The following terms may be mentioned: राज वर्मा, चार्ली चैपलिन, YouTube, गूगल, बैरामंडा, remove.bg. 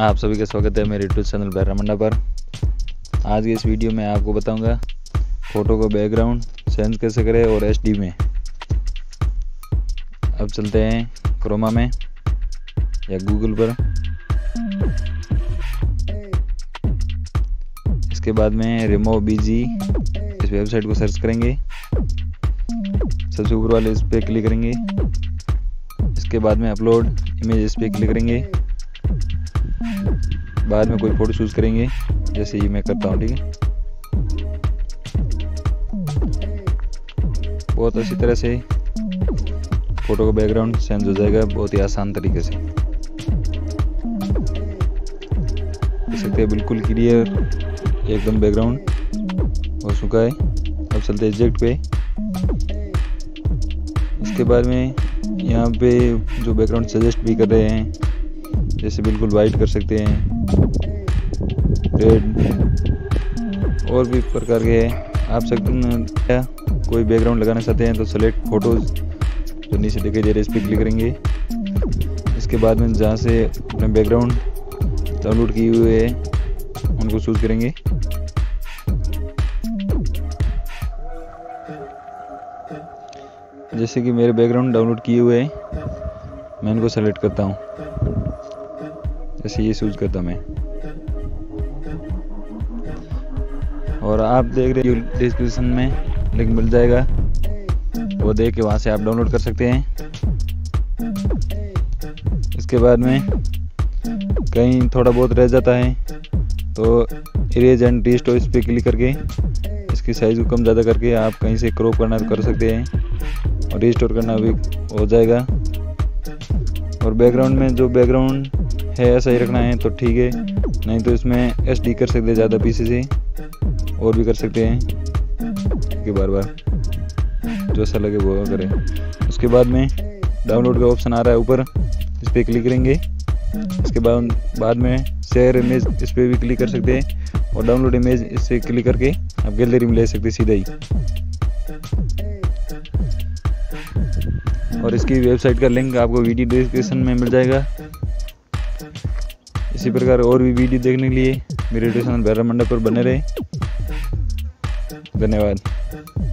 आप सभी का स्वागत है मेरे यूट्यूब चैनल बैरामंडा पर। आज के इस वीडियो में आपको बताऊंगा फ़ोटो को बैकग्राउंड चेंज कैसे करें और एचडी में। अब चलते हैं क्रोमा में या गूगल पर। इसके बाद में रिमूव बीजी इस वेबसाइट को सर्च करेंगे, सबसे ऊपर वाले इस पर क्लिक करेंगे। इसके बाद में अपलोड इमेज इस पर क्लिक करेंगे, बाद में कोई फोटो चूज करेंगे, जैसे ये मैं करता हूँ। ठीक है, बहुत अच्छी तरह से फोटो का बैकग्राउंड चेंज हो जाएगा, बहुत ही आसान तरीके से। देख सकते हैं बिल्कुल क्लियर एकदम बैकग्राउंड हो चुका है। अब चलते हैं एग्जैक्ट पे। इसके बाद में यहाँ पे जो बैकग्राउंड सजेस्ट भी कर रहे हैं, जैसे बिल्कुल वाइट कर सकते हैं, रेड और भी प्रकार के हैं। आप सकते हैं कोई बैकग्राउंड लगाना चाहते हैं तो सेलेक्ट फोटोज़ जो नीचे दिखाई दे रहे हैं इस पर क्लिक करेंगे। इसके बाद में जहाँ से अपने बैकग्राउंड डाउनलोड किए हुए हैं उनको चूज करेंगे। जैसे कि मेरे बैकग्राउंड डाउनलोड किए हुए हैं, मैं इनको सेलेक्ट करता हूँ, जैसे ये चूज करता मैं। और आप देख रहे हो डिस्क्रिप्शन में लिंक मिल जाएगा, वो देख के वहाँ से आप डाउनलोड कर सकते हैं। इसके बाद में कहीं थोड़ा बहुत रह जाता है तो इरेज एंड रिस्टोर इस पर क्लिक करके इसकी साइज़ को कम ज़्यादा करके आप कहीं से क्रॉप करना कर सकते हैं और रिस्टोर करना भी हो जाएगा। और बैकग्राउंड में जो बैकग्राउंड है ऐसा ही रखना है तो ठीक है, नहीं तो इसमें एचडी कर सकते हैं, ज़्यादा पीसी से और भी कर सकते हैं कि बार बार जो ऐसा लगे वो करें। उसके बाद में डाउनलोड का ऑप्शन आ रहा है ऊपर, इस पर क्लिक करेंगे। इसके बाद में शेयर इमेज इस पर भी क्लिक कर सकते हैं और डाउनलोड इमेज इससे क्लिक करके आप गैलरी में ले सकते हैं सीधा ही। और इसकी वेबसाइट का लिंक आपको वीडियो डिस्क्रिप्शन में मिल जाएगा। इसी प्रकार और भी वीडियो देखने के लिए मेरे यूट्यूब चैनल बैरामंडा पर बने रहे। धन्यवाद।